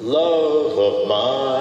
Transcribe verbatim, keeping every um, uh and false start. Love of mine.